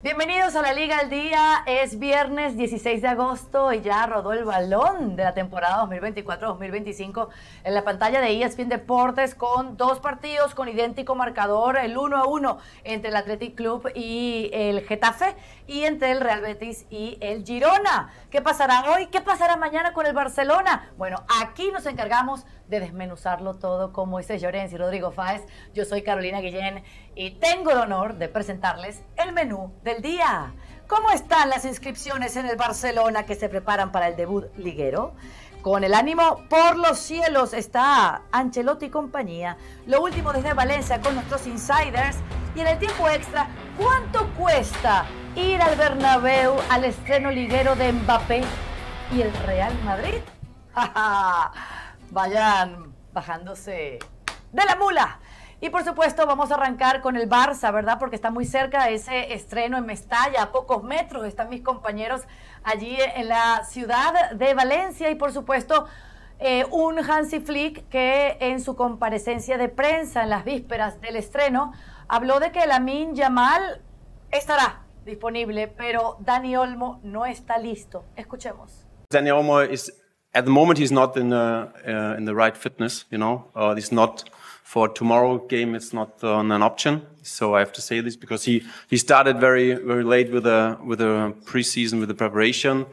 Bienvenidos a la Liga al Día, es viernes 16 de agosto y ya rodó el balón de la temporada 2024-2025 en la pantalla de ESPN Deportes con dos partidos con idéntico marcador, el 1-1 entre el Athletic Club y el Getafe y entre el Real Betis y el Girona. ¿Qué pasará hoy? ¿Qué pasará mañana con el Barcelona? Bueno, aquí nos encargamos de desmenuzarlo todo con Moisés Llorens y Rodrigo Fáez. Yo soy Carolina Guillén y tengo el honor de presentarles el menú del día. ¿Cómo están las inscripciones en el Barcelona que se preparan para el debut liguero? Con el ánimo por los cielos está Ancelotti y compañía. Lo último desde Valencia con nuestros insiders. Y en el tiempo extra, ¿cuánto cuesta ir al Bernabéu al estreno liguero de Mbappé y el Real Madrid? Vayan bajándose de la mula. Y por supuesto vamos a arrancar con el Barça, ¿verdad? Porque está muy cerca ese estreno en Mestalla, a pocos metros están mis compañeros allí en la ciudad de Valencia y por supuesto un Hansi Flick que en su comparecencia de prensa en las vísperas del estreno habló de que Lamine Yamal estará disponible, pero Dani Olmo no está listo. Escuchemos. Dani Olmo is at the moment he's not in the right fitness, you know. He's not for tomorrow game, it's not an option. So I have to say this because he started very late with a preseason, with the preparation,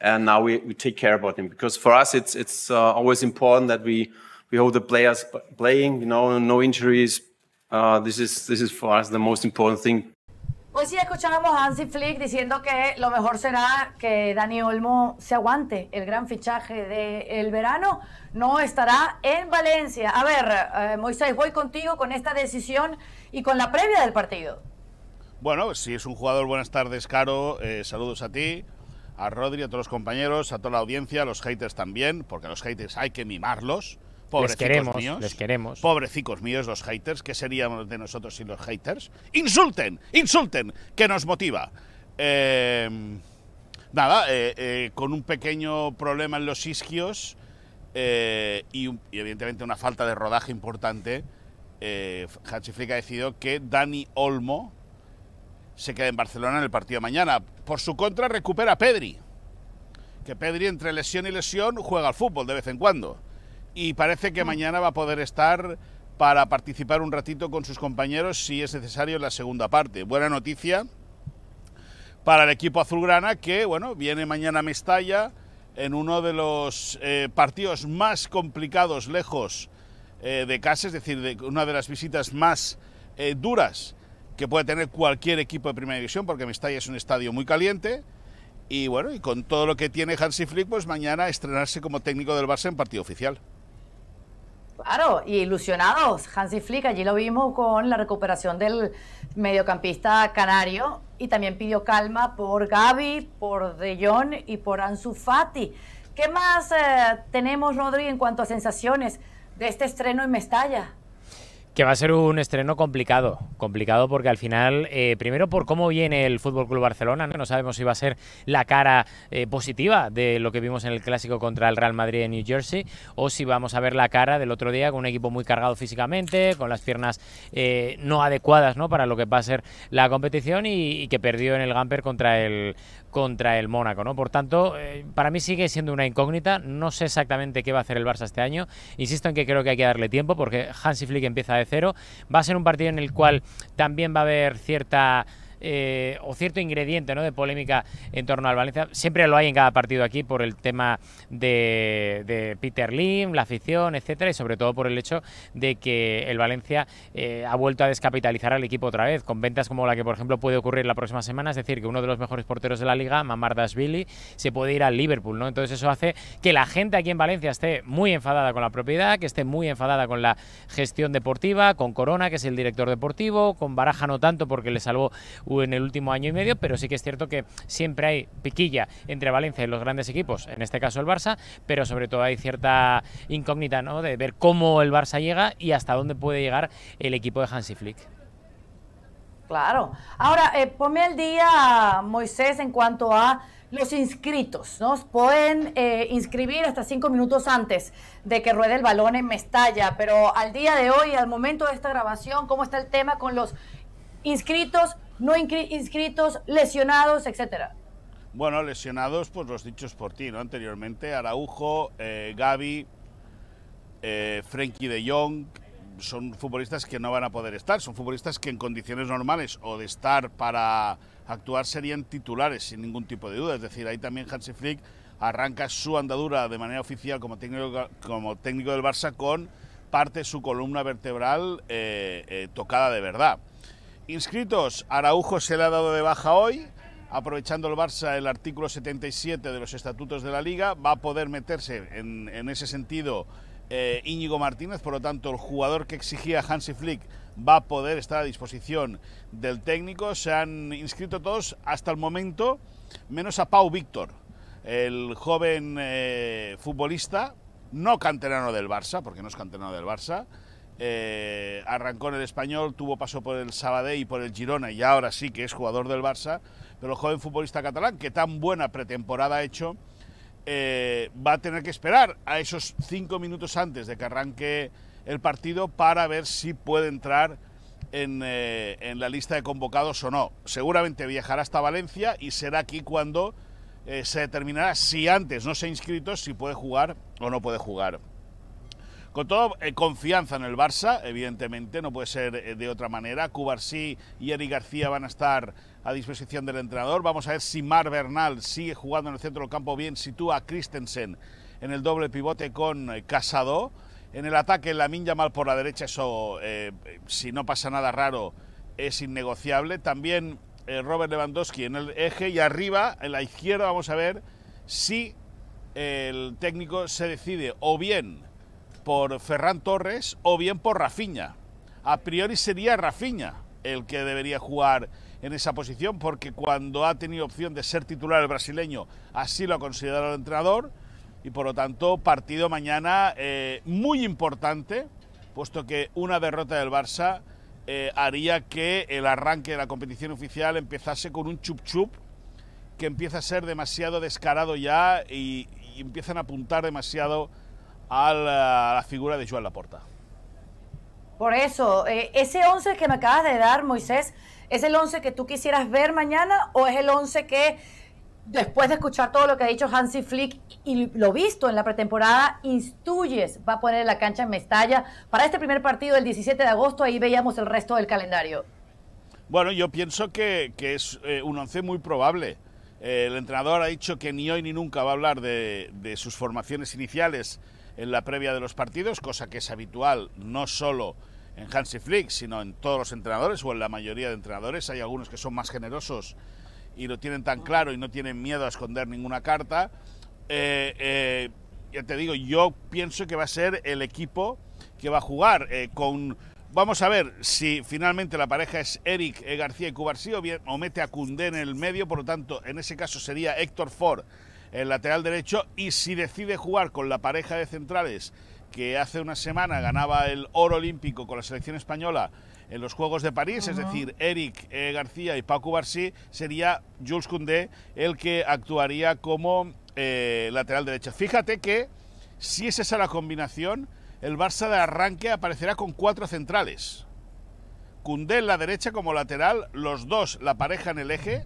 and now we take care about him because for us it's always important that we hold the players playing. You know, no injuries. This is for us the most important thing. Hoy sí escuchábamos a Hansi Flick diciendo que lo mejor será que Dani Olmo se aguante el gran fichaje del verano. No estará en Valencia. A ver, Moisés, voy contigo con esta decisión y con la previa del partido. Bueno, si es un jugador, buenas tardes, Caro. Saludos a ti, a Rodri, a todos los compañeros, a toda la audiencia, a los haters también, porque a los haters hay que mimarlos. Pobrecitos míos. Pobrecitos míos los haters. ¿Qué seríamos de nosotros sin los haters? ¡Insulten! ¡Insulten! Que nos motiva. Con un pequeño problema en los isquios y evidentemente una falta de rodaje importante, Hansi Flick ha decidido que Dani Olmo se quede en Barcelona en el partido de mañana. Por su contra recupera a Pedri, que Pedri entre lesión y lesión juega al fútbol de vez en cuando. Y parece que mañana va a poder estar para participar un ratito con sus compañeros si es necesario en la segunda parte. Buena noticia para el equipo azulgrana que, bueno, viene mañana a Mestalla en uno de los partidos más complicados lejos de casa, es decir, de una de las visitas más duras que puede tener cualquier equipo de primera división, porque Mestalla es un estadio muy caliente. Y bueno, y con todo lo que tiene Hansi Flick, pues mañana estrenarse como técnico del Barça en partido oficial. Claro, y ilusionados. Hansi Flick, allí lo vimos con la recuperación del mediocampista canario y también pidió calma por Gavi, por De Jong y por Ansu Fati. ¿Qué más tenemos, Rodri, en cuanto a sensaciones de este estreno en Mestalla? Que va a ser un estreno complicado porque al final, primero por cómo viene el FC Barcelona, no sabemos si va a ser la cara positiva de lo que vimos en el Clásico contra el Real Madrid en New Jersey o si vamos a ver la cara del otro día con un equipo muy cargado físicamente, con las piernas no adecuadas, ¿no?, para lo que va a ser la competición y que perdió en el Gamper contra el Mónaco, ¿no? Por tanto, para mí sigue siendo una incógnita, no sé exactamente qué va a hacer el Barça este año, insisto en que creo que hay que darle tiempo porque Hansi Flick empieza de cero, va a ser un partido en el cual también va a haber cierto ingrediente, ¿no?, de polémica en torno al Valencia, siempre lo hay en cada partido aquí por el tema de Peter Lim, la afición, etcétera, y sobre todo por el hecho de que el Valencia ha vuelto a descapitalizar al equipo otra vez, con ventas como la que por ejemplo puede ocurrir la próxima semana, es decir, que uno de los mejores porteros de la liga, Mamardashvili, se puede ir al Liverpool, ¿no? Entonces eso hace que la gente aquí en Valencia esté muy enfadada con la propiedad, que esté muy enfadada con la gestión deportiva, con Corona, que es el director deportivo, con Baraja no tanto porque le salvó en el último año y medio, pero sí que es cierto que siempre hay piquilla entre Valencia y los grandes equipos, en este caso el Barça, pero sobre todo hay cierta incógnita, ¿no?, de ver cómo el Barça llega y hasta dónde puede llegar el equipo de Hansi Flick. Claro. Ahora, ponme al día, Moisés, en cuanto a los inscritos, ¿no? Pueden inscribir hasta 5 minutos antes de que ruede el balón en Mestalla, pero al día de hoy, al momento de esta grabación, ¿cómo está el tema con los inscritos no inscritos, lesionados, etcétera. Bueno, lesionados, pues los dichos por ti, ¿no? Anteriormente, Araujo, Gavi, Frenkie de Jong, son futbolistas que no van a poder estar, son futbolistas que en condiciones normales o de estar para actuar serían titulares sin ningún tipo de duda. Es decir, ahí también Hansi Flick arranca su andadura de manera oficial como técnico del Barça con parte de su columna vertebral tocada de verdad. Inscritos, Araujo se le ha dado de baja hoy. Aprovechando el Barça el artículo 77 de los estatutos de la Liga, va a poder meterse en ese sentido Íñigo Martínez, por lo tanto el jugador que exigía Hansi Flick va a poder estar a disposición del técnico. Se han inscrito todos hasta el momento, menos a Pau Víctor, el joven futbolista, no canterano del Barça, porque no es canterano del Barça. Arrancó en el Español, tuvo paso por el Sabadell y por el Girona y ahora sí que es jugador del Barça, pero el joven futbolista catalán, que tan buena pretemporada ha hecho, va a tener que esperar a esos 5 minutos antes de que arranque el partido para ver si puede entrar en la lista de convocados o no. Seguramente viajará hasta Valencia y será aquí cuando se determinará si antes no se ha inscrito, si puede jugar o no puede jugar. Con todo, confianza en el Barça, evidentemente, no puede ser de otra manera. Cubarsí y Eric García van a estar a disposición del entrenador. Vamos a ver si Marc Bernal sigue jugando en el centro del campo bien, sitúa a Christensen en el doble pivote con Casado. En el ataque, Lamine Yamal por la derecha, eso, si no pasa nada raro, es innegociable. También Robert Lewandowski en el eje y arriba, en la izquierda, vamos a ver si el técnico se decide o bien por Ferran Torres o bien por Rafinha. A priori sería Rafinha el que debería jugar en esa posición, porque cuando ha tenido opción de ser titular el brasileño, así lo ha considerado el entrenador, y por lo tanto partido mañana muy importante, puesto que una derrota del Barça haría que el arranque de la competición oficial empezase con un chup-chup que empieza a ser demasiado descarado ya y empiezan a apuntar demasiado a la figura de Joan Laporta. Por eso, ese 11 que me acabas de dar, Moisés, ¿es el 11 que tú quisieras ver mañana o es el 11 que, después de escuchar todo lo que ha dicho Hansi Flick y lo visto en la pretemporada, instruyes, va a poner en la cancha en Mestalla para este primer partido del 17 de agosto, ahí veíamos el resto del calendario? Bueno, yo pienso que es un 11 muy probable. El entrenador ha dicho que ni hoy ni nunca va a hablar de sus formaciones iniciales en la previa de los partidos, cosa que es habitual no solo en Hansi Flick, sino en todos los entrenadores o en la mayoría de entrenadores. Hay algunos que son más generosos y lo tienen tan claro y no tienen miedo a esconder ninguna carta. Ya te digo, yo pienso que va a ser el equipo que va a jugar con... Vamos a ver si finalmente la pareja es Eric García y Cubarsí o mete a Koundé en el medio, por lo tanto, en ese caso sería Héctor Ford el lateral derecho, y si decide jugar con la pareja de centrales que hace una semana ganaba el oro olímpico con la selección española en los Juegos de París, es decir, Eric García y Pau Cubarsí, sería Jules Koundé el que actuaría como lateral derecho. Fíjate que si es esa la combinación, el Barça de arranque aparecerá con 4 centrales. Koundé en la derecha como lateral, los dos, la pareja en el eje,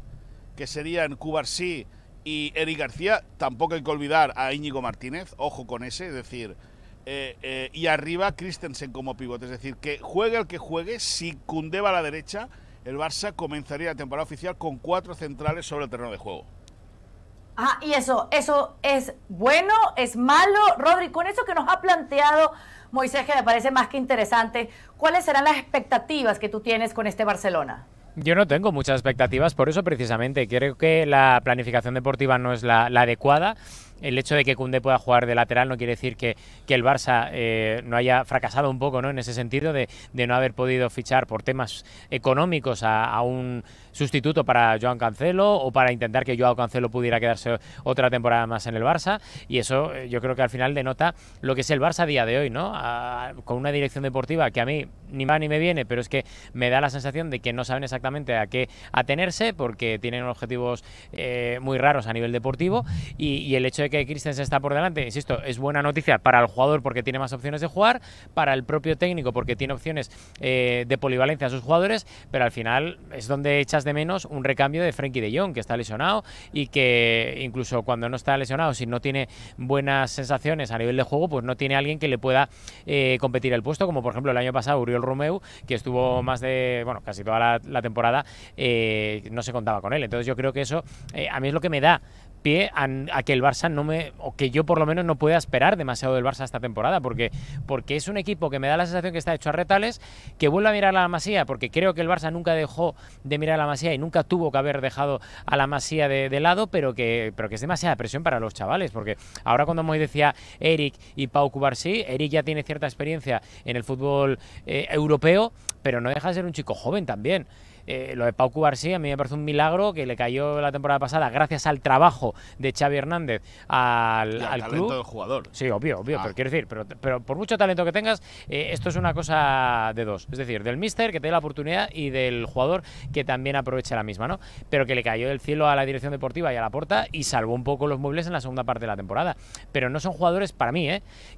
que serían Cubarsí y Eric García, tampoco hay que olvidar a Íñigo Martínez, ojo con ese, es decir, y arriba Christensen como pivote, es decir, que juegue el que juegue, si Koundé va a la derecha, el Barça comenzaría la temporada oficial con 4 centrales sobre el terreno de juego. Ah, y eso es bueno, es malo, Rodri, con eso que nos ha planteado Moisés, que me parece más que interesante, ¿cuáles serán las expectativas que tú tienes con este Barcelona? Yo no tengo muchas expectativas, por eso precisamente creo que la planificación deportiva no es la adecuada. El hecho de que Koundé pueda jugar de lateral no quiere decir que el Barça no haya fracasado un poco, ¿no?, en ese sentido de no haber podido fichar por temas económicos a un sustituto para Joan Cancelo o para intentar que Joao Cancelo pudiera quedarse otra temporada más en el Barça, y eso yo creo que al final denota lo que es el Barça a día de hoy, ¿no?, con una dirección deportiva que a mí ni va ni me viene, pero es que me da la sensación de que no saben exactamente a qué atenerse porque tienen objetivos muy raros a nivel deportivo y el hecho de de que Christensen está por delante, insisto, es buena noticia para el jugador porque tiene más opciones de jugar, para el propio técnico porque tiene opciones de polivalencia a sus jugadores, pero al final es donde echas de menos un recambio de Frenkie de Jong, que está lesionado y que incluso cuando no está lesionado, si no tiene buenas sensaciones a nivel de juego, pues no tiene alguien que le pueda competir el puesto, como por ejemplo el año pasado Oriol Romeu, que estuvo más de, bueno, casi toda la temporada, no se contaba con él. Entonces yo creo que eso a mí es lo que me da pie a que el Barça no me, o que yo por lo menos no pueda esperar demasiado del Barça esta temporada, porque es un equipo que me da la sensación que está hecho a retales, que vuelve a mirar a la Masía, porque creo que el Barça nunca dejó de mirar a la Masía y nunca tuvo que haber dejado a la Masía de lado, pero que es demasiada presión para los chavales, porque ahora cuando Moy decía Eric y Pau Cubarsí, Eric ya tiene cierta experiencia en el fútbol europeo, pero no deja de ser un chico joven también. Lo de Pau Cubarsí a mí me parece un milagro que le cayó la temporada pasada gracias al trabajo de Xavi Hernández al club. Talento del jugador. Sí, obvio, pero quiero decir, pero por mucho talento que tengas, esto es una cosa de dos. Es decir, del míster que te dé la oportunidad y del jugador que también aproveche la misma, ¿no? Pero que le cayó del cielo a la dirección deportiva y a la Porta y salvó un poco los muebles en la segunda parte de la temporada. Pero no son jugadores, para mí,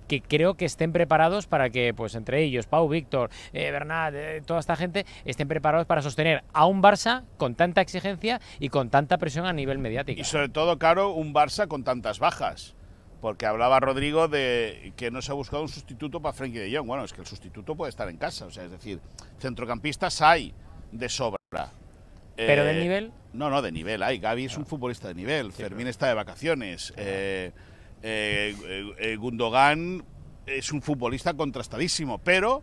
que creo que estén preparados para que, pues entre ellos, Pau, Víctor, Bernat, toda esta gente, estén preparados para sostener a un Barça con tanta exigencia y con tanta presión a nivel mediático. Y sobre todo, claro, un Barça con tantas bajas, porque hablaba Rodrigo de que no se ha buscado un sustituto para Frenkie de Jong. Bueno, es que el sustituto puede estar en casa, o sea, es decir, centrocampistas hay de sobra. ¿Pero de nivel? No, de nivel hay. Gavi es un futbolista de nivel, sí, Fermín está de vacaciones, Gundogan es un futbolista contrastadísimo, pero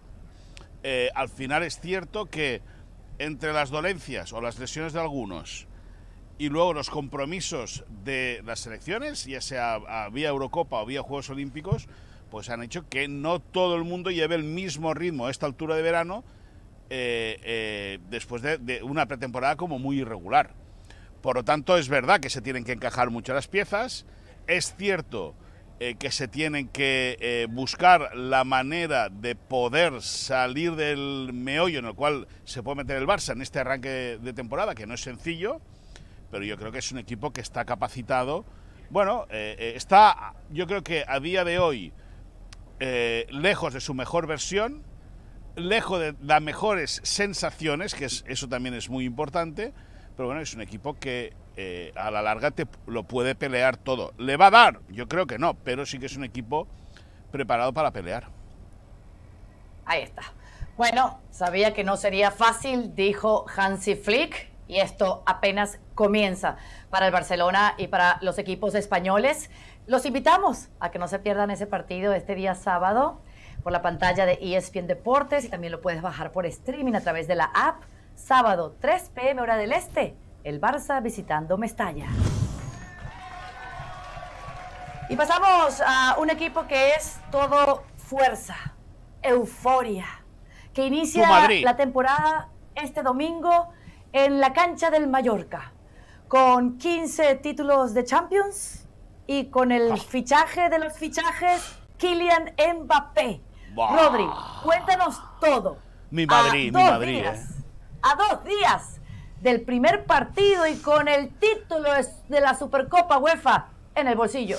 al final es cierto que entre las dolencias o las lesiones de algunos y luego los compromisos de las selecciones, ya sea vía Eurocopa o vía Juegos Olímpicos, pues han hecho que no todo el mundo lleve el mismo ritmo a esta altura de verano, después de una pretemporada como muy irregular. Por lo tanto, es verdad que se tienen que encajar mucho las piezas, es cierto que se tienen que buscar la manera de poder salir del meollo en el cual se puede meter el Barça en este arranque de temporada, que no es sencillo, pero yo creo que es un equipo que está capacitado. Bueno, está, yo creo que a día de hoy, lejos de su mejor versión, lejos de las mejores sensaciones, que eso también es muy importante, pero bueno, es un equipo que a la larga te lo puede pelear todo. ¿Le va a dar? Yo creo que no, pero sí que es un equipo preparado para pelear. Ahí está. Bueno, sabía que no sería fácil, dijo Hansi Flick, y esto apenas comienza para el Barcelona y para los equipos españoles. Los invitamos a que no se pierdan ese partido este día sábado por la pantalla de ESPN Deportes, y también lo puedes bajar por streaming a través de la app. Sábado, 3 p.m. hora del Este. El Barça visitando Mestalla. Y pasamos a un equipo que es todo fuerza, euforia, que inicia la temporada este domingo en la cancha del Mallorca, con 15 títulos de Champions y con el fichaje de los fichajes, Kylian Mbappé. Rodri, cuéntanos todo. A dos días del primer partido y con el título de la Supercopa UEFA en el bolsillo.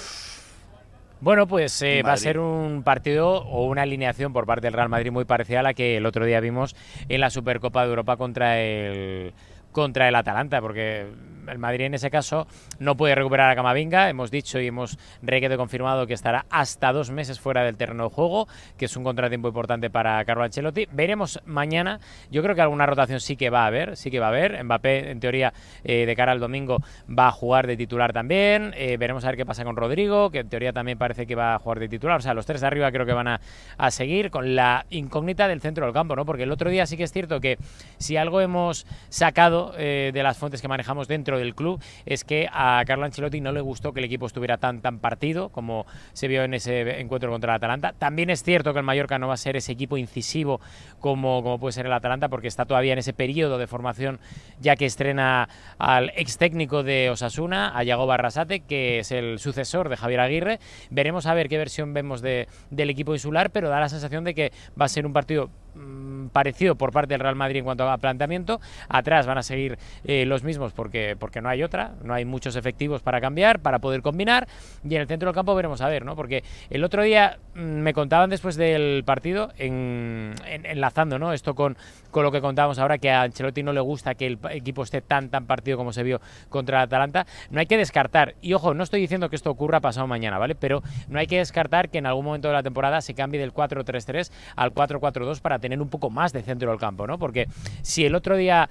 Bueno, pues va a ser un partido o una alineación por parte del Real Madrid muy parecida a la que el otro día vimos en la Supercopa de Europa contra el Atalanta, porque el Madrid en ese caso no puede recuperar a Camavinga. Hemos dicho y hemos requete confirmado que estará hasta 2 meses fuera del terreno de juego, que es un contratiempo importante para Carlo Ancelotti. Veremos mañana, yo creo que alguna rotación sí que va a haber. Mbappé, en teoría, de cara al domingo va a jugar de titular también. Veremos a ver qué pasa con Rodrigo, que en teoría también parece que va a jugar de titular. O sea, los tres de arriba creo que van a seguir con la incógnita del centro del campo, ¿no? Porque el otro día sí que es cierto que si algo hemos sacado de las fuentes que manejamos dentro del club, es que a Carlo Ancelotti no le gustó que el equipo estuviera tan partido como se vio en ese encuentro contra el Atalanta. También es cierto que el Mallorca no va a ser ese equipo incisivo como puede ser el Atalanta, porque está todavía en ese periodo de formación, ya que estrena al ex técnico de Osasuna, a Jagoba Arrasate, que es el sucesor de Javier Aguirre. Veremos a ver qué versión vemos del equipo insular, pero da la sensación de que va a ser un partido parecido por parte del Real Madrid en cuanto a planteamiento. Atrás van a seguir los mismos porque no hay otra, no hay muchos efectivos para cambiar, para poder combinar, y en el centro del campo veremos a ver, ¿no? Porque el otro día me contaban después del partido, enlazando, ¿no?, esto con lo que contábamos ahora, que a Ancelotti no le gusta que el equipo esté tan partido como se vio contra Atalanta. No hay que descartar, y ojo, no estoy diciendo que esto ocurra pasado mañana, ¿vale? Pero no hay que descartar que en algún momento de la temporada se cambie del 4-3-3 al 4-4-2 para tener un poco más de centro del campo, ¿no? Porque si el otro día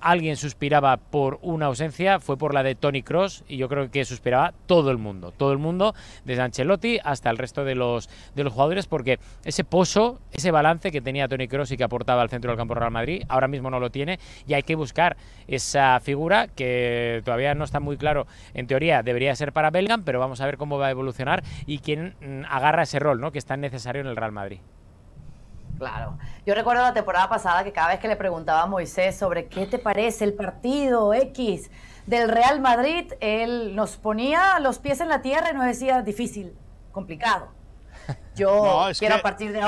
alguien suspiraba por una ausencia, fue por la de Toni Kroos, y yo creo que suspiraba todo el mundo, desde Ancelotti hasta el resto de los jugadores, porque ese pozo, ese balance que tenía Toni Kroos y que aportaba al centro del campo Real Madrid, ahora mismo no lo tiene, y hay que buscar esa figura que todavía no está muy claro. En teoría debería ser para Bellingham, pero vamos a ver cómo va a evolucionar y quién agarra ese rol, ¿no?, que es tan necesario en el Real Madrid. Claro. Yo recuerdo la temporada pasada que cada vez que le preguntaba a Moisés sobre qué te parece el partido X del Real Madrid, él nos ponía los pies en la tierra y nos decía difícil, complicado. Quiero a partir de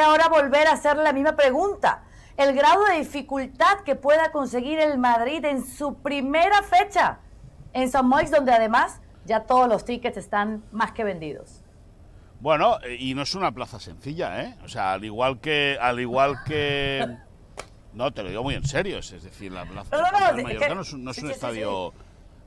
ahora volver a hacer la misma pregunta. El grado de dificultad que pueda conseguir el Madrid en su primera fecha en San Moix, donde además ya todos los tickets están más que vendidos. Bueno, y no es una plaza sencilla, ¿eh? O sea, al igual que... No, te lo digo muy en serio, es decir, la plaza del Mallorca no es un estadio...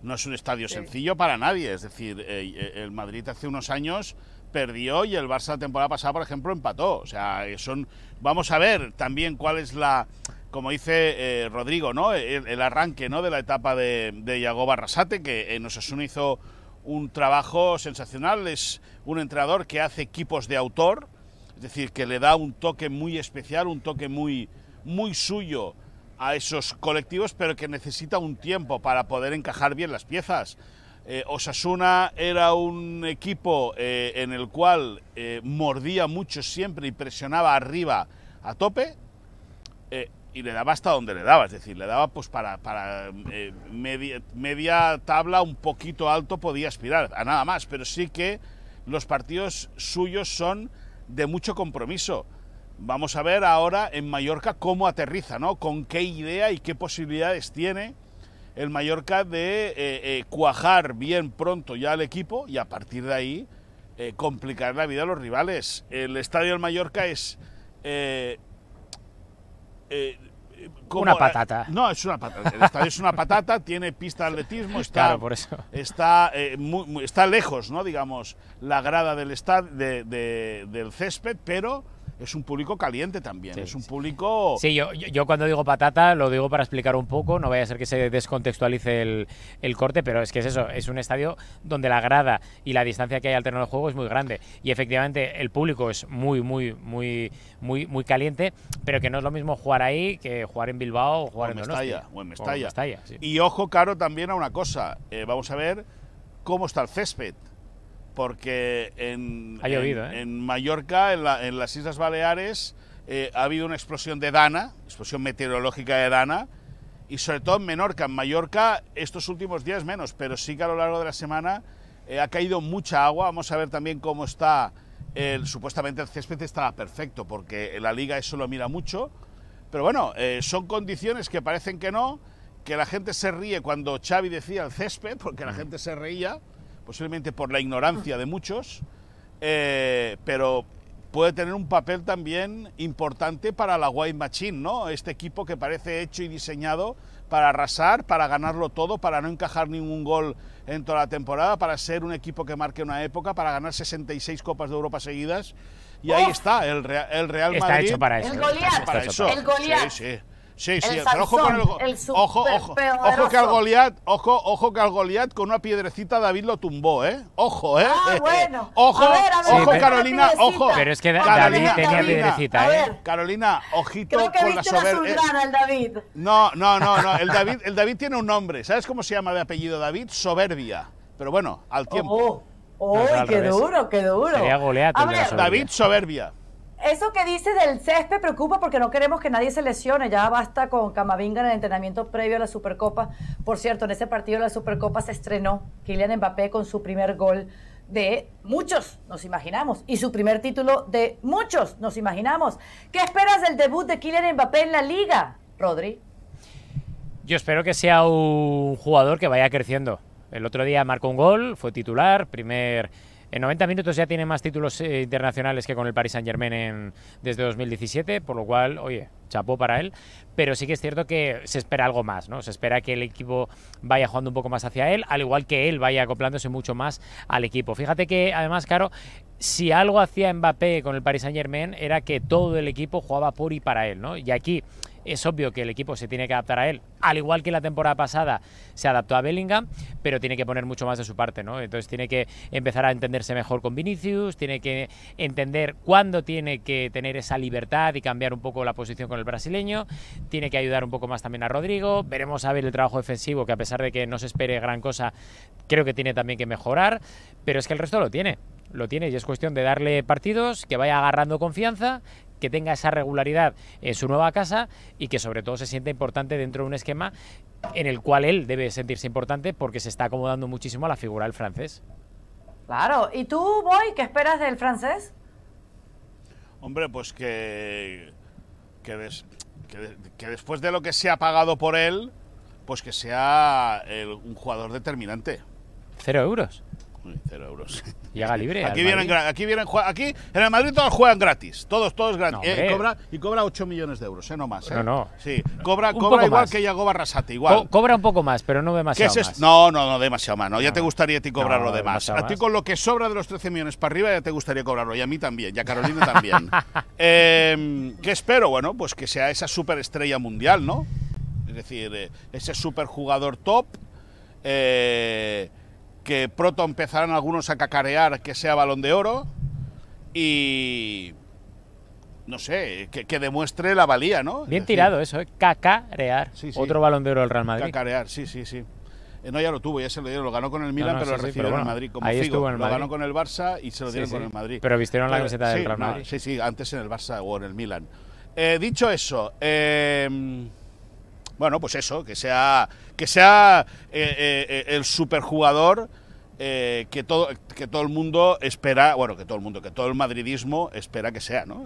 No es un estadio sencillo para nadie, es decir, el Madrid hace unos años perdió y el Barça la temporada pasada, por ejemplo, empató. O sea, son... Vamos a ver también cuál es la... Como dice Rodrigo, ¿no?, el arranque, ¿no?, de la etapa de Jagoba Arrasate, que en Osasuna hizo un trabajo sensacional. Es un entrenador que hace equipos de autor, es decir, que le da un toque muy especial, un toque muy suyo a esos colectivos, pero que necesita un tiempo para poder encajar bien las piezas. Osasuna era un equipo en el cual mordía mucho siempre y presionaba arriba a tope, y le daba hasta donde le daba, es decir, le daba pues para media tabla, un poquito alto podía aspirar, a nada más, pero sí que los partidos suyos son de mucho compromiso. Vamos a ver ahora en Mallorca cómo aterriza, ¿no?, con qué idea y qué posibilidades tiene el Mallorca de cuajar bien pronto ya al equipo y a partir de ahí complicar la vida a los rivales. El estadio del Mallorca es... como una patata. No, es una patata. El estadio es una patata, tiene pista de atletismo, está, claro, por eso. Está lejos, ¿no?, digamos, la grada del césped, pero es un público caliente también, sí, es un público... Sí, yo cuando digo patata lo digo para explicar un poco, no vaya a ser que se descontextualice el corte, pero es que es eso, es un estadio donde la grada y la distancia que hay al terreno de juego es muy grande, y efectivamente el público es muy caliente, pero que no es lo mismo jugar ahí que jugar en Bilbao o jugar en Mestalla. O en Mestalla. O en Mestalla, sí. Y ojo, Caro, también a una cosa, vamos a ver cómo está el césped. Porque en Mallorca, en las Islas Baleares, ha habido una explosión de Dana, explosión meteorológica de Dana, y sobre todo en Menorca. En Mallorca estos últimos días menos, pero sí que a lo largo de la semana ha caído mucha agua. Vamos a ver también cómo está, supuestamente el césped está perfecto, porque la liga eso lo mira mucho. Pero bueno, son condiciones que parecen que no, que la gente se ríe cuando Xavi decía el césped, porque la gente se reía, posiblemente por la ignorancia de muchos, pero puede tener un papel también importante para la White Machine, ¿no? Este equipo que parece hecho y diseñado para arrasar, para ganarlo todo, para no encajar ningún gol en toda la temporada, para ser un equipo que marque una época, para ganar 66 Copas de Europa seguidas. Y ahí está, el Real Madrid. Está hecho para eso. El Goliat. El Goliat. Sí, sí. Sí, sí, pero ojo con el ojo que al Goliat con una piedrecita David lo tumbó, ¿eh? Ojo, ¿eh? Ah, bueno. Ojo, ojo, Carolina, ojo. Pero es que David tenía piedrecita, ¿eh? Carolina, ojito con la soberbia. No, el David tiene un nombre, ¿sabes cómo se llama de apellido David? Soberbia. Pero bueno, al tiempo. ¡Uy, qué duro, qué duro! Sería Goliat. David Soberbia. Eso que dice del césped preocupa porque no queremos que nadie se lesione. Ya basta con Camavinga en el entrenamiento previo a la Supercopa. Por cierto, en ese partido de la Supercopa se estrenó Kylian Mbappé con su primer gol de muchos, nos imaginamos, y su primer título de muchos, nos imaginamos. ¿Qué esperas del debut de Kylian Mbappé en la Liga, Rodri? Yo espero que sea un jugador que vaya creciendo. El otro día marcó un gol, fue titular, en 90 minutos ya tiene más títulos internacionales que con el Paris Saint-Germain desde 2017, por lo cual, oye, chapó para él, pero sí que es cierto que se espera algo más, ¿no? Se espera que el equipo vaya jugando un poco más hacia él, al igual que él vaya acoplándose mucho más al equipo. Fíjate que, además, Caro, si algo hacía Mbappé con el Paris Saint-Germain era que todo el equipo jugaba por y para él, ¿no? Y aquí es obvio que el equipo se tiene que adaptar a él, al igual que la temporada pasada se adaptó a Bellingham, pero tiene que poner mucho más de su parte, ¿no? Entonces tiene que empezar a entenderse mejor con Vinicius, tiene que entender cuándo tiene que tener esa libertad y cambiar un poco la posición con el brasileño, tiene que ayudar un poco más también a Rodrigo, veremos a ver el trabajo defensivo, que a pesar de que no se espere gran cosa, creo que tiene también que mejorar, pero es que el resto lo tiene. Lo tiene y es cuestión de darle partidos, que vaya agarrando confianza, que tenga esa regularidad en su nueva casa y que sobre todo se sienta importante dentro de un esquema en el cual él debe sentirse importante porque se está acomodando muchísimo a la figura del francés. Claro. ¿Y tú, Boy, qué esperas del francés? Hombre, pues que después de lo que se ha pagado por él, pues que sea un jugador determinante. €0. Uy, €0. Llega libre. Aquí en el Madrid todos juegan gratis. Todos gratis. No, y cobra 8 millones de euros, no más. No. Sí, cobra igual más que Jagoba Arrasate. Igual. Cobra un poco más, pero no demasiado más. No, demasiado más. No. Ya te gustaría a ti cobrar lo demás. A ti con lo que sobra de los 13 millones para arriba ya te gustaría cobrarlo. Y a mí también. Y a Carolina también. ¿Qué espero? Bueno, pues que sea esa superestrella mundial, ¿no? Es decir, ese superjugador top. Que pronto empezarán algunos a cacarear que sea Balón de Oro y no sé, que demuestre la valía, ¿no? Bien tirado eso, ¿eh? Cacarear. Sí, sí. Otro Balón de Oro al Real Madrid. Cacarear, sí. No, ya lo tuvo, ya se lo dieron, lo ganó con el Milan, pero lo recibió en el Madrid como Figo. Lo ganó con el Barça y se lo dieron con el Madrid. Pero vistieron la camiseta del Real Madrid. Sí, antes en el Barça o en el Milan. Dicho eso, bueno, pues eso, que sea el superjugador que todo el mundo espera, bueno, que todo el madridismo espera que sea, ¿no?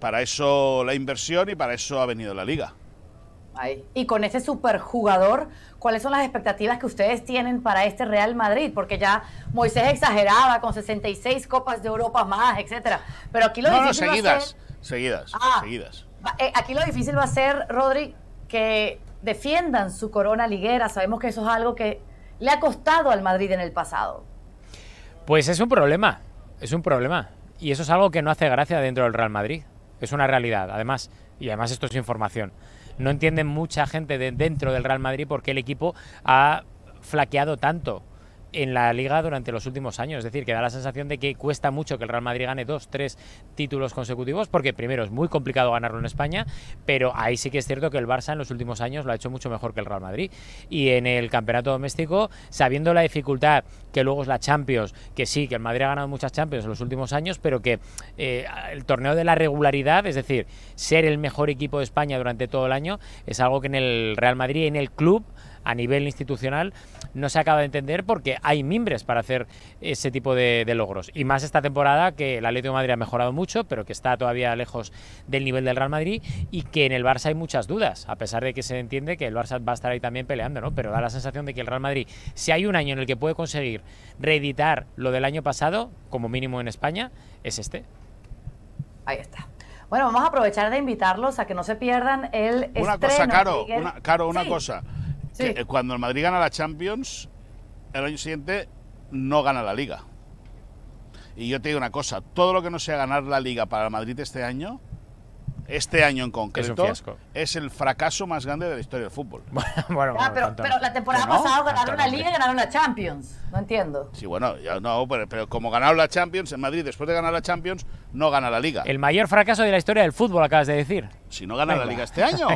Para eso la inversión y para eso ha venido la Liga. Ay, y con ese superjugador, ¿cuáles son las expectativas que ustedes tienen para este Real Madrid? Porque ya Moisés exageraba con 66 Copas de Europa más, etcétera. Pero aquí lo difícil va a ser... seguidas. Aquí lo difícil va a ser, Rodri, que defiendan su corona liguera. Sabemos que eso es algo que le ha costado al Madrid en el pasado. Pues es un problema, y eso es algo que no hace gracia dentro del Real Madrid, es una realidad, además esto es información. No entienden mucha gente dentro del Real Madrid por qué el equipo ha flaqueado tanto en la Liga durante los últimos años, es decir, que da la sensación de que cuesta mucho que el Real Madrid gane 2-3 títulos consecutivos, porque primero es muy complicado ganarlo en España, pero ahí sí que es cierto que el Barça en los últimos años lo ha hecho mucho mejor que el Real Madrid, y en el campeonato doméstico, sabiendo la dificultad que luego es la Champions, que sí, que el Madrid ha ganado muchas Champions en los últimos años, pero que el torneo de la regularidad, es decir, ser el mejor equipo de España durante todo el año, es algo que en el Real Madrid, en el club, a nivel institucional, no se acaba de entender porque hay mimbres para hacer ese tipo de logros. Y más esta temporada que el Atlético de Madrid ha mejorado mucho, pero que está todavía lejos del nivel del Real Madrid y que en el Barça hay muchas dudas, a pesar de que se entiende que el Barça va a estar ahí también peleando, ¿no? Pero da la sensación de que el Real Madrid, si hay un año en el que puede conseguir reeditar lo del año pasado, como mínimo en España, es este. Ahí está. Bueno, vamos a aprovechar de invitarlos a que no se pierdan el estreno. Una cosa, Caro. Sí. Cuando el Madrid gana la Champions, el año siguiente no gana la Liga. Y yo te digo una cosa, todo lo que no sea ganar la Liga para el Madrid este año en concreto, es el fracaso más grande de la historia del fútbol. Pero la temporada pasada ganaron la Liga y ganaron la Champions. No entiendo. Sí, bueno, pero como ganaron la Champions, en Madrid, después de ganar la Champions, no gana la Liga. El mayor fracaso de la historia del fútbol, acabas de decir. Si no gana la Liga este año,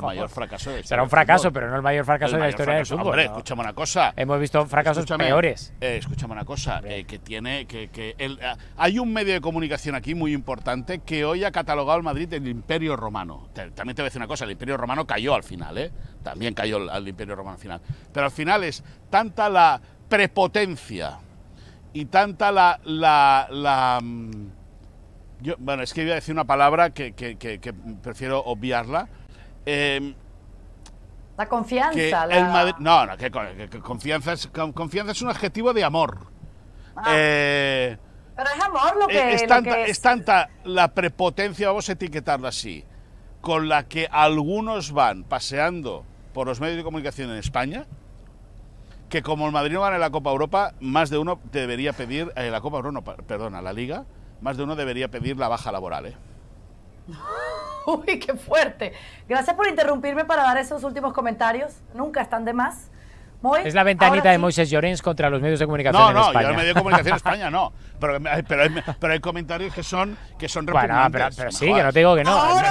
mayor fracaso de la historia. Será un fracaso, pero no el mayor fracaso de la historia del fútbol. Hombre, escúchame una cosa. Hemos visto fracasos peores. Escúchame una cosa, hay un medio de comunicación aquí muy importante que hoy ha catalogado al Madrid el Imperio Romano. También te voy a decir una cosa, el Imperio Romano cayó al final, también cayó al Imperio Romano al final. Pero al final es tanta la prepotencia y tanta yo, bueno, es que iba a decir una palabra que prefiero obviarla. La confianza. Que confianza es un adjetivo de amor. Ah, pero es amor lo que es. Es tanta la prepotencia, vamos a etiquetarla así, con la que algunos van paseando por los medios de comunicación en España, que como el Madrid no gana la Copa Europa, más de uno debería pedir la Copa Europa, no, perdona, la Liga, más de uno debería pedir la baja laboral, ¿eh? Uy, qué fuerte. Gracias por interrumpirme para dar esos últimos comentarios. Nunca están de más. Moy, es la ventanita de Moisés Llorens contra los medios de comunicación en España. No, los medios de comunicación en España no. Pero hay comentarios que son repugnantes. Bueno, pero sí, que no te digo que no. Ahora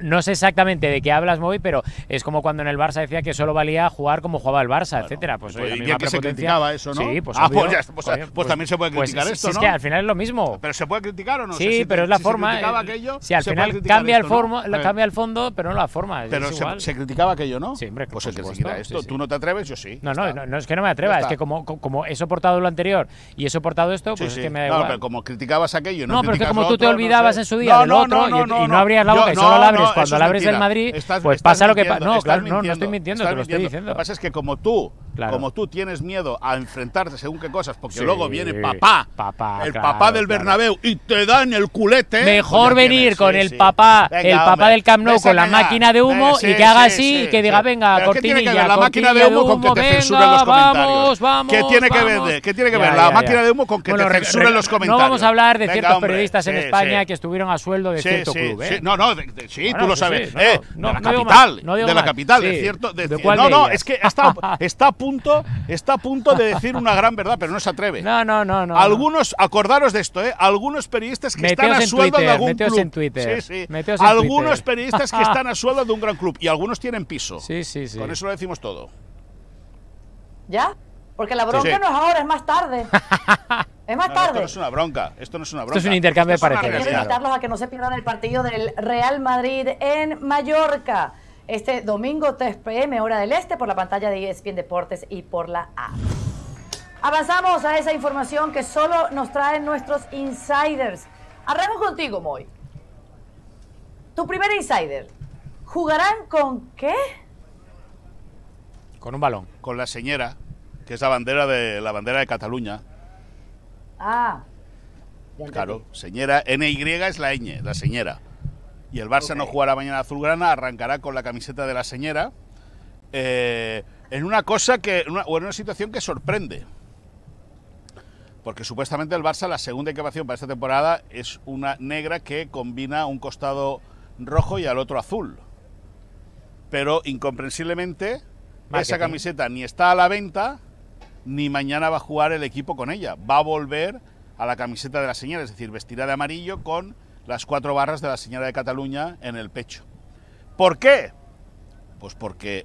no sé exactamente de qué hablas, Moy, pero es como cuando en el Barça decía que solo valía jugar como jugaba el Barça, bueno, etcétera. Pues y que se criticaba eso, ¿no? Sí, pues, pues también se puede criticar esto, ¿no? Es que al final es lo mismo. ¿Pero se puede criticar o no? Sí, pero es la forma. Sí, al final cambia el fondo, pero no la forma. Pero se criticaba aquello, ¿no? Sí, hombre, pues se critica esto. Tú no te atreves, yo sí, no es que no me atreva, es que como he soportado lo anterior y he soportado esto, pues sí, es que me da igual. Pero como criticabas aquello, no, pero es que como tú te olvidabas en su día del otro y no abrías la boca y solo la abres cuando la abres del Madrid, pues pasa lo que pasa. No, claro, no estoy mintiendo, te lo estoy diciendo. Lo que pasa es que como tú tienes miedo a enfrentarte según qué cosas, porque luego viene el papá del Bernabéu y te da en el culete. Mejor venir con el papá del Camp Nou con la máquina de humo y que haga así y que diga, venga, cortinilla, la máquina de humo. Que te censuren los comentarios. ¿Qué tiene que ver la máquina de humo con que te censuren los comentarios? No vamos a hablar de ciertos periodistas en España que estuvieron a sueldo de cierto club. Tú lo sabes. De la capital, de cierto. No, es que está a punto de decir una gran verdad, pero no se atreve. No. Algunos, acordaros de esto, algunos periodistas que están a sueldo de algún club. En Twitter. Algunos periodistas que están a sueldo de un gran club y algunos tienen piso. Sí. Con eso lo decimos todo. ¿Ya? Porque la bronca no es ahora, es más tarde. Esto no es una bronca. Esto es un intercambio de pareceres. Quiero invitarlos a que no se pierdan el partido del Real Madrid en Mallorca. Este domingo 3 p.m. hora del este, por la pantalla de ESPN Deportes y por la app. Avanzamos a esa información que solo nos traen nuestros insiders. Arranco contigo, Moy. Tu primer insider. ¿Jugarán con qué? Con un balón. Con la señera, que es la bandera de Cataluña. Ah. Claro, señera, NY es la ñ, la señera. Y el Barça no jugará mañana azulgrana, arrancará con la camiseta de la señera. En una cosa en una situación que sorprende. Porque supuestamente el Barça, la segunda equipación para esta temporada, es una negra que combina un costado rojo y al otro azul. Pero incomprensiblemente, esa camiseta ni está a la venta, ni mañana va a jugar el equipo con ella. Va a volver a la camiseta de la señora, es decir, vestirá de amarillo con las 4 barras de la señora de Cataluña en el pecho. ¿Por qué? Pues porque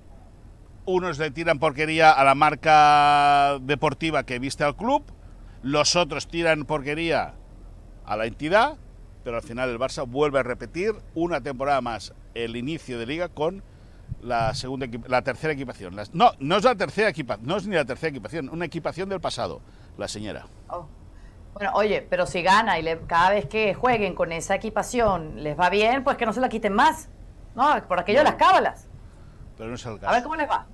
unos le tiran porquería a la marca deportiva que viste al club, los otros tiran porquería a la entidad, pero al final el Barça vuelve a repetir una temporada más el inicio de liga con la tercera equipación. No es la tercera equipación, no es ni la tercera equipación, una equipación del pasado, la señora. Oh. Bueno, oye, pero si gana y cada vez que jueguen con esa equipación les va bien, pues que no se la quiten más. No, por aquello de las cábalas. Pero no es el caso. A ver cómo les va.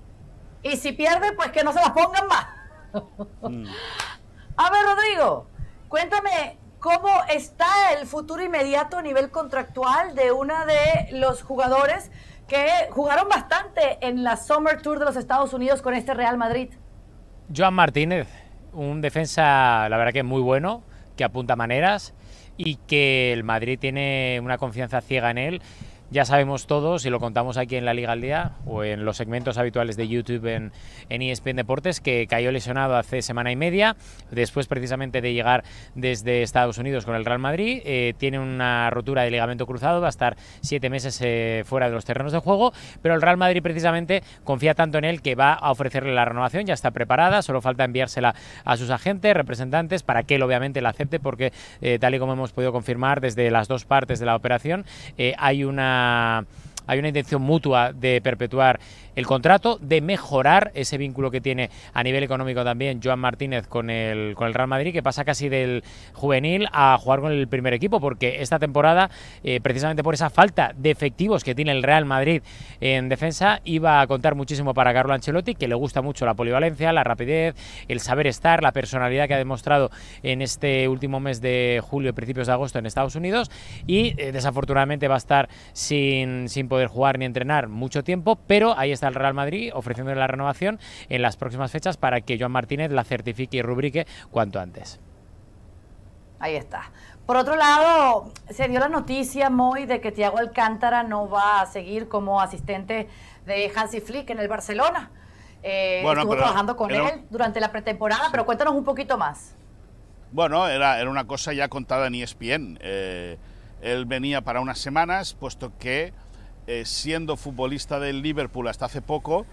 Y si pierden, pues que no se las pongan más. A ver, Rodrigo, cuéntame cómo está el futuro inmediato a nivel contractual de una de los jugadores que jugaron bastante en la Summer Tour de los Estados Unidos con este Real Madrid. Joan Martínez, un defensa, la verdad que muy bueno, que apunta maneras y que el Madrid tiene una confianza ciega en él. Ya sabemos todos, y lo contamos aquí en La Liga al Día o en los segmentos habituales de YouTube en ESPN Deportes, que cayó lesionado hace semana y media, después precisamente de llegar desde Estados Unidos con el Real Madrid. Tiene una rotura de ligamento cruzado, va a estar 7 meses fuera de los terrenos de juego, pero el Real Madrid precisamente confía tanto en él que va a ofrecerle la renovación, ya está preparada, solo falta enviársela a sus agentes, representantes, para que él obviamente la acepte, porque tal y como hemos podido confirmar desde las dos partes de la operación, hay una hay una intención mutua de perpetuar el contrato, de mejorar ese vínculo que tiene a nivel económico también Joan Martínez con el Real Madrid, que pasa casi del juvenil a jugar con el primer equipo, porque esta temporada, precisamente por esa falta de efectivos que tiene el Real Madrid en defensa, iba a contar muchísimo para Carlo Ancelotti, que le gusta mucho la polivalencia, la rapidez, el saber estar, la personalidad que ha demostrado en este último mes de julio y principios de agosto en Estados Unidos, y desafortunadamente va a estar sin poder jugar ni entrenar mucho tiempo, pero ahí está el Real Madrid ofreciéndole la renovación en las próximas fechas para que Joan Martínez la certifique y rubrique cuanto antes. Ahí está. Por otro lado, se dio la noticia, Moy, de que Thiago Alcántara no va a seguir como asistente de Hansi Flick en el Barcelona. Estuvo trabajando con él durante la pretemporada, sí, pero cuéntanos un poquito más. Bueno, era una cosa ya contada en ESPN. Él venía para unas semanas, puesto que siendo futbolista del Liverpool hasta hace poco,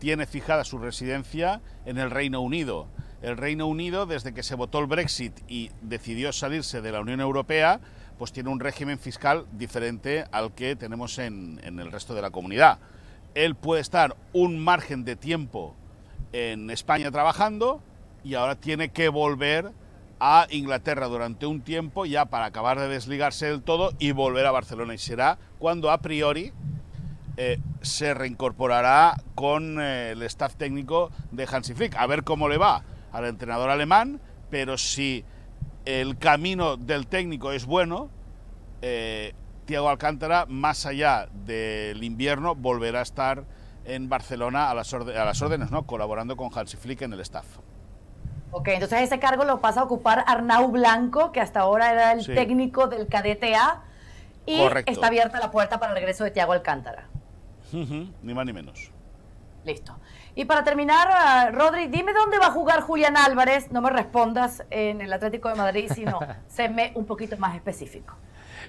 tiene fijada su residencia en el Reino Unido. El Reino Unido, desde que se votó el Brexit y decidió salirse de la Unión Europea, pues tiene un régimen fiscal diferente al que tenemos en el resto de la comunidad. Él puede estar un margen de tiempo en España trabajando y ahora tiene que volver a Inglaterra durante un tiempo ya para acabar de desligarse del todo y volver a Barcelona, y será cuando a priori se reincorporará con el staff técnico de Hansi Flick. A ver cómo le va al entrenador alemán, pero si el camino del técnico es bueno, Thiago Alcántara, más allá del invierno, volverá a estar en Barcelona a las órdenes, ¿no?, colaborando con Hansi Flick en el staff. Ok, entonces ese cargo lo pasa a ocupar Arnau Blanco, que hasta ahora era el técnico del cadete A, y está abierta la puerta para el regreso de Thiago Alcántara. Ni más ni menos. Listo. Y para terminar, Rodri, dime dónde va a jugar Julián Álvarez. No me respondas en el Atlético de Madrid, sino séme un poquito más específico.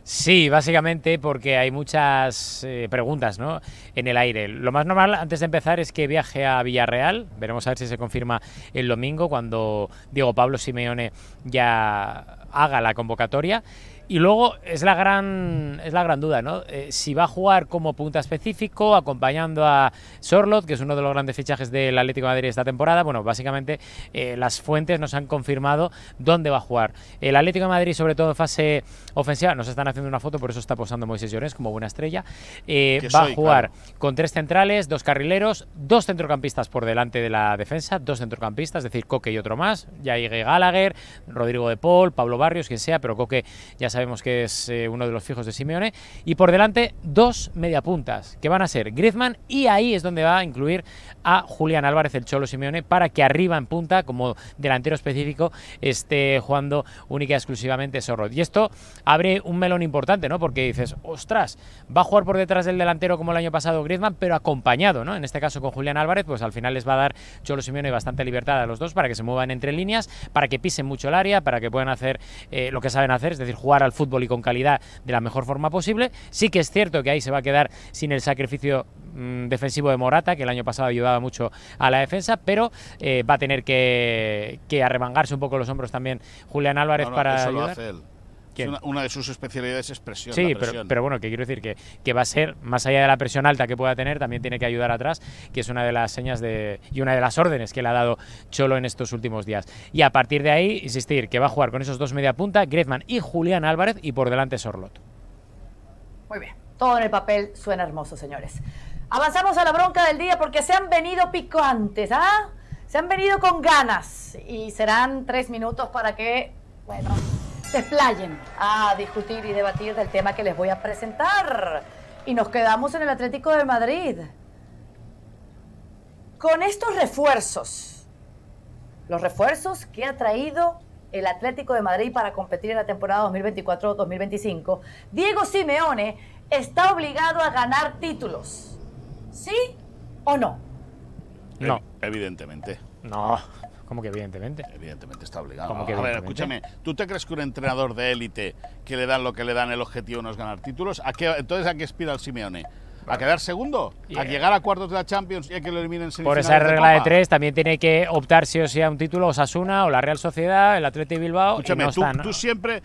Sí, básicamente porque hay muchas preguntas, ¿no?, en el aire. Lo más normal antes de empezar es que viaje a Villarreal. Veremos a ver si se confirma el domingo, cuando Diego Pablo Simeone ya haga la convocatoria. Y luego es la gran duda, ¿no? Si va a jugar como punta específico, acompañando a Sorloth, que es uno de los grandes fichajes del Atlético de Madrid esta temporada. Bueno, básicamente las fuentes nos han confirmado dónde va a jugar. El Atlético de Madrid, sobre todo en fase ofensiva, nos están haciendo una foto, por eso está posando Moisés Llorens como buena estrella. Va a jugar con 3 centrales, 2 carrileros, 2 centrocampistas por delante de la defensa, 2 centrocampistas, es decir, Coque y otro más. Ya llegue Gallagher, Rodrigo de Paul, Pablo Barrios, quien sea, pero Coque ya sabemos que es uno de los fijos de Simeone, y por delante 2 mediapuntas, que van a ser Griezmann, y ahí es donde va a incluir a Julián Álvarez el Cholo Simeone, para que arriba en punta, como delantero específico, esté jugando única y exclusivamente Sorloth. Y esto abre un melón importante, ¿no?, porque dices, ostras, va a jugar por detrás del delantero como el año pasado Griezmann, pero acompañado, ¿no?, en este caso con Julián Álvarez. Pues al final les va a dar Cholo Simeone bastante libertad a los dos para que se muevan entre líneas, para que pisen mucho el área, para que puedan hacer lo que saben hacer, es decir, jugar al fútbol y con calidad de la mejor forma posible. Sí que es cierto que ahí se va a quedar sin el sacrificio defensivo de Morata, que el año pasado ayudaba mucho a la defensa, pero va a tener que arremangarse un poco los hombros también Julián Álvarez para eso ayudar. Lo hace él. Una de sus especialidades es presión. Sí, pero bueno, que quiero decir que va a ser, más allá de la presión alta que pueda tener, también tiene que ayudar atrás, que es una de las señas y una de las órdenes que le ha dado Cholo en estos últimos días. Y a partir de ahí, insistir, que va a jugar con esos 2 mediapunta, Griezmann y Julián Álvarez, y por delante Sorloth. Muy bien, todo en el papel suena hermoso, señores. Avanzamos a la bronca del día, porque se han venido picantes, ¿ah? Se han venido con ganas, y serán 3 minutos para que, bueno, se explayen a discutir y debatir del tema que les voy a presentar. Y nos quedamos en el Atlético de Madrid. Con estos refuerzos, los refuerzos que ha traído el Atlético de Madrid para competir en la temporada 2024-2025, Diego Simeone está obligado a ganar títulos. ¿Sí o no? No. Evidentemente. No. ¿Cómo que evidentemente? Evidentemente está obligado. A ver, escúchame, ¿tú te crees que un entrenador de élite, que le dan lo que le dan, el objetivo no es ganar títulos? Entonces, ¿a qué aspira el Simeone? a quedar segundo, a llegar a cuartos de la Champions y a que lo eliminen sin. Por esa regla de tres también tiene que optar sí o sí a un título Osasuna o la Real Sociedad, el Athletic Bilbao. Escúchame, no están, tú siempre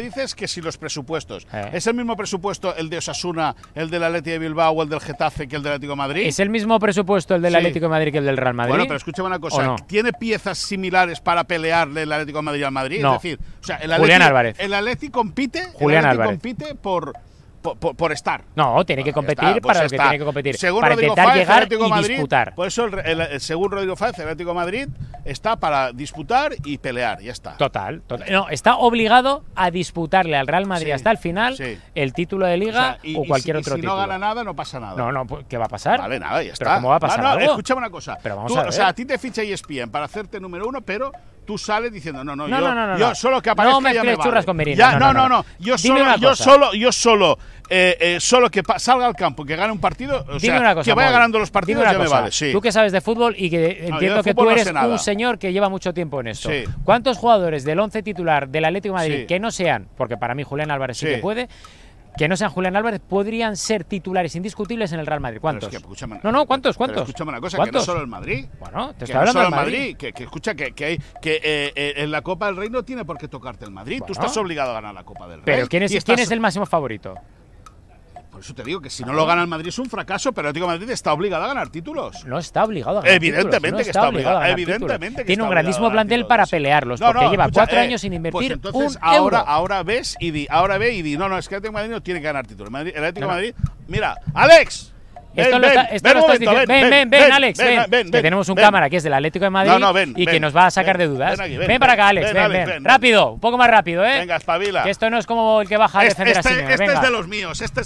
dices que si los presupuestos, ¿es el mismo presupuesto el de Osasuna, el del Athletic de Bilbao o el del Getafe que el del Atlético de Madrid? ¿Es el mismo presupuesto el del Atlético de Madrid que el del Real Madrid? Bueno, pero escúchame una cosa, no? ¿Tiene piezas similares para pelearle el Atlético de Madrid al Madrid? No. Es decir, o sea, el Julián Álvarez. El Athletic compite por estar. No, tiene que competir para lo que tiene que competir. Según para Rodrigo Fáez, llegar Atlético y Madrid, disputar. Por eso, según Rodrigo Fáez, el Atlético de Madrid está para disputar y pelear. Ya está. Total. No, está obligado a disputarle al Real Madrid hasta el final el título de Liga o cualquier otro título. Si no gana nada, no pasa nada. No, no, ¿qué va a pasar? Vale, nada, ya está. ¿Pero cómo va a pasar algo? Escúchame una cosa. Pero vamos a ver. O sea, a ti te ficha ESPN para hacerte número 1, pero tú sales diciendo no, yo solo que aparezca ya me vale. Con ya, no, yo solo que salga al campo, que gane un partido, o sea, cosa, que vaya ganando los partidos ya me vale. Sí. Tú que sabes de fútbol y que entiendo que tú eres un señor que lleva mucho tiempo en esto. Sí. ¿Cuántos jugadores del 11 titular del Atlético de Madrid que no sean, porque para mí Julián Álvarez sí que puede, que no sean Julián Álvarez, podrían ser titulares indiscutibles en el Real Madrid? ¿Cuántos? Es que, ¿cuántos? Escúchame una cosa, ¿cuántos? Que no solo el Madrid. Bueno, te está hablando del Madrid. Que escucha que hay que en la Copa del Rey no tiene por qué tocarte el Madrid. Bueno. Tú estás obligado a ganar la Copa del Rey. Pero ¿quién es el máximo favorito? Por eso te digo que si no lo gana el Madrid es un fracaso, pero el Atlético de Madrid está obligado a ganar títulos. No está obligado a ganar títulos. Que está obligado a ganar títulos. Tiene un grandísimo plantel para pelearlos, porque lleva 4 años sin invertir pues entonces un euro. Ahora ve y di, no, es que el Atlético de Madrid no tiene que ganar títulos. El Atlético de Madrid, mira, Alex. Ven, Alex, ven. Que tenemos un cámara que es del Atlético de Madrid y que nos va a sacar de dudas. Ven para acá, Alex, ven. Rápido, un poco más rápido, ¿eh? Venga, espabila. Que esto no es como el que baja a defender así. Este es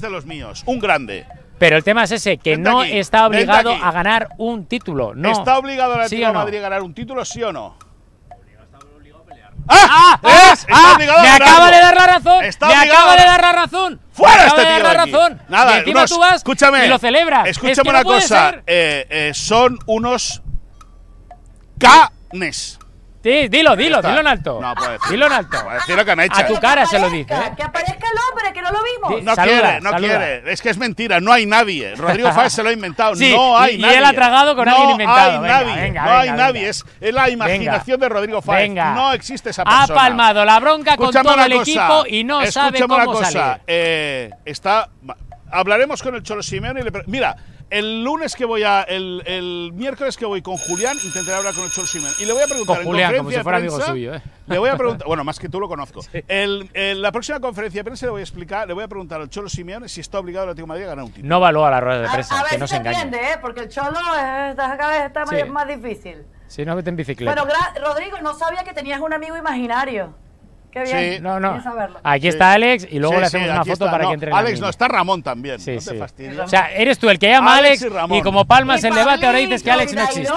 de los míos, un grande. Pero el tema es ese, que no está obligado a ganar un título, ¿no? ¿Está obligado el Atlético de Madrid a ganar un título, sí o no? ¡Me acaba de dar la razón! ¡Fuera este tío de aquí! Nada, y encima tú vas y lo celebras. Escúchame una cosa. Son unos canes. Sí, dilo en alto. No, pues, dilo en alto. Decirlo que me echa. A tu cara se lo dice. Que aparezca el hombre, que no lo vimos. Sí, no quiere. Es que es mentira, no hay nadie. Rodrigo Fáez se lo ha inventado. Sí, no hay nadie. Y él ha tragado con alguien inventado. No hay nadie. Es la imaginación de Rodrigo Fáez. No existe esa persona. Ha palmado la bronca con todo el equipo y no sabe cómo salir. Hablaremos con el Cholo Simeone y le mira. El lunes que voy a. El miércoles que voy con Julián, intentaré hablar con el Cholo Simeone. Y le voy a preguntar. Con Julián, como si fuera amigo suyo, ¿eh? Le voy a preguntar. Bueno, más que tú lo conozco. Sí. La próxima conferencia de prensa le voy a explicar. Le voy a preguntar al Cholo Simeone si está obligado el Atlético de Madrid a ganar un título. No valora la rueda de prensa. A ver, no se entiende, ¿eh? Porque el Cholo cada vez está más difícil. Si no, vete en bicicleta. Bueno, Rodrigo, no sabía que tenías un amigo imaginario. Qué bien. Sí. No. Aquí está Alex y luego le hacemos una foto para que entre. Alex, está Ramón también. Sí, no te fastidies. O sea, eres tú el que llama Alex y como palmas el debate ahora dices que Alex no existe.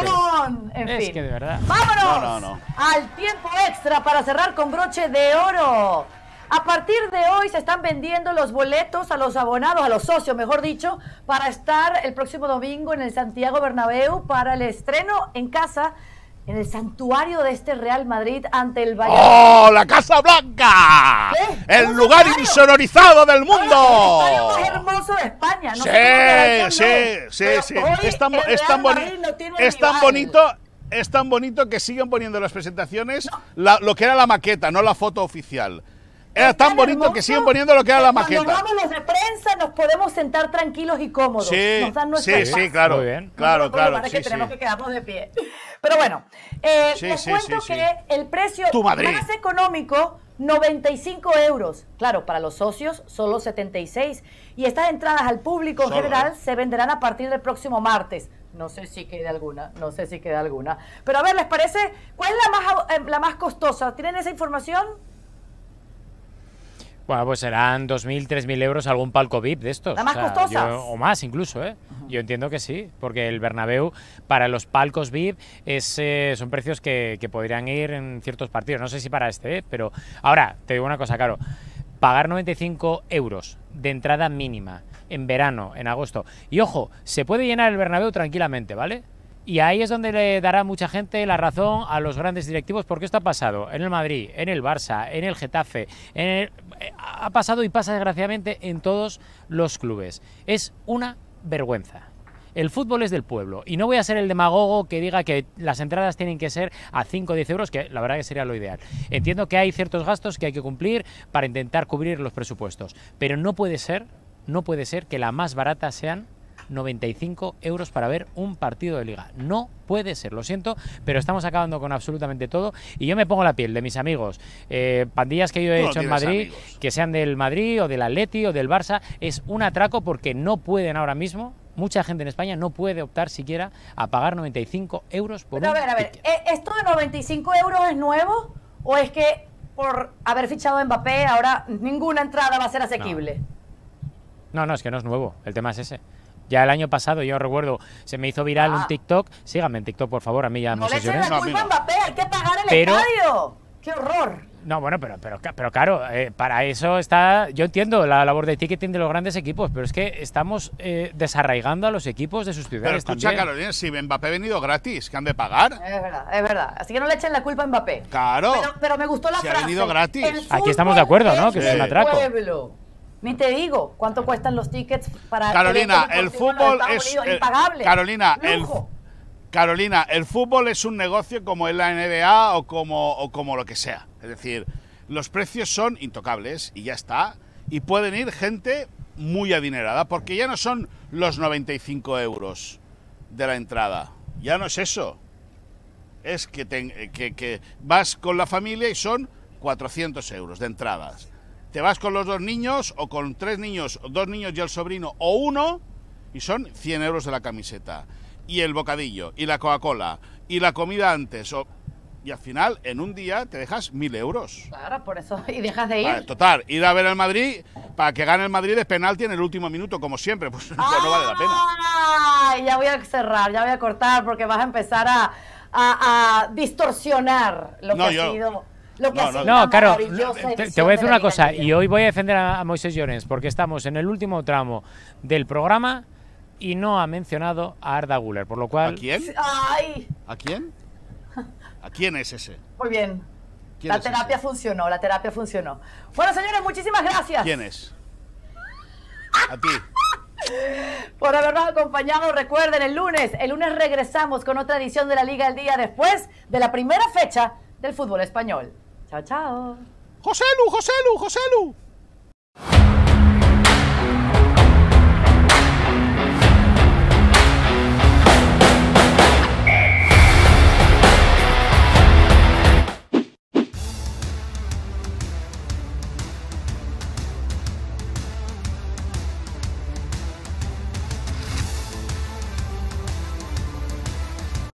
En fin. Que de verdad. Vámonos al tiempo extra para cerrar con broche de oro. A partir de hoy se están vendiendo los boletos a los abonados, a los socios, mejor dicho, para estar el próximo domingo en el Santiago Bernabéu para el estreno en casa. En el santuario de este Real Madrid ante el Valladolid. ¡Oh, la Casa Blanca! ¿Qué? ¡El lugar insonorizado del mundo! ¡El más hermoso de España! No sí. Es tan bonito que siguen poniendo las presentaciones lo que era la maqueta, no la foto oficial. Era tan bonito que siguen poniendo lo que era la maqueta. Cuando vamos los de prensa nos podemos sentar tranquilos y cómodos. Nos dan nuestro espacio. Claro. Muy bien. Claro. Es que tenemos que quedarnos de pie. Pero bueno, les cuento que el precio más económico, 95 euros. Claro, para los socios, solo 76. Y estas entradas al público en general se venderán a partir del próximo martes. No sé si queda alguna. Pero a ver, ¿les parece? ¿Cuál es la más costosa? ¿Tienen esa información? Bueno, pues serán 2.000, 3.000 euros algún palco VIP de estos. ¿Las más costosas? O más incluso, ¿eh? Yo entiendo que sí, porque el Bernabéu para los palcos VIP son precios que podrían ir en ciertos partidos. No sé si para este, pero ahora te digo una cosa, Caro. Pagar 95 euros de entrada mínima en verano, en agosto. Y ojo, se puede llenar el Bernabéu tranquilamente, ¿vale? Y ahí es donde le dará mucha gente la razón a los grandes directivos, porque esto ha pasado en el Madrid, en el Barça, en el Getafe, ha pasado y pasa desgraciadamente en todos los clubes. Es una vergüenza. El fútbol es del pueblo y no voy a ser el demagogo que diga que las entradas tienen que ser a 5 o 10 euros, que la verdad que sería lo ideal. Entiendo que hay ciertos gastos que hay que cumplir para intentar cubrir los presupuestos, pero no puede ser que la más barata sean 95 euros para ver un partido de liga. No puede ser, lo siento, pero estamos acabando con absolutamente todo y yo me pongo la piel de mis amigos, pandillas que yo he hecho en Madrid, amigos que sean del Madrid o del Atleti o del Barça. Es un atraco porque no pueden ahora mismo, mucha gente en España no puede optar siquiera a pagar 95 euros por un ticket. A ver, ¿esto de 95 euros es nuevo o es que por haber fichado a Mbappé ahora ninguna entrada va a ser asequible? No, es que no es nuevo, el tema es ese. Ya el año pasado, yo recuerdo, se me hizo viral un TikTok. Síganme en TikTok, por favor, a mí ya Moisés Llorens. No le echen la culpa a Mbappé, hay que pagar el estadio. ¡Qué horror! No, bueno, pero claro, para eso está... Yo entiendo la labor de ticketing de los grandes equipos, pero es que estamos desarraigando a los equipos de sus ciudades. Pero escucha, también, Carolina, si Mbappé ha venido gratis, ¿que han de pagar? Es verdad. Así que no le echen la culpa a Mbappé. Claro. Pero me gustó la frase. Ha venido gratis. Aquí estamos de acuerdo, ¿no? Que es un atraco. Ni te digo cuánto cuestan los tickets para... Carolina, el fútbol es... impagable. Carolina, el fútbol es un negocio como en la NBA o como lo que sea. Es decir, los precios son intocables y ya está. Y pueden ir gente muy adinerada porque ya no son los 95 euros de la entrada. Ya no es eso. Es que vas con la familia y son 400 euros de entradas. Te vas con los dos niños o con tres niños, o dos niños y el sobrino o uno, y son 100 euros de la camiseta y el bocadillo y la Coca-Cola y la comida antes y al final en un día te dejas 1.000 euros. Claro, por eso, y dejas de ir. Vale, total, ir a ver al Madrid para que gane el Madrid de penalti en el último minuto como siempre, pues no vale la pena. Ya voy a cerrar, ya voy a cortar porque vas a empezar a distorsionar lo que ha sido... No, claro, te voy a decir una cosa, y hoy voy a defender a Moisés Llorens, porque estamos en el último tramo del programa y no ha mencionado a Arda Güler, por lo cual... ¿A quién? ¡Ay! ¿A quién? ¿A quién es ese? Muy bien, la terapia funcionó, la terapia funcionó. Bueno, señores, muchísimas gracias. ¿Quién es? A ti. Por habernos acompañado. Recuerden, el lunes regresamos con otra edición de La Liga el Día después de la primera fecha del fútbol español. Chao, chao. Joselu.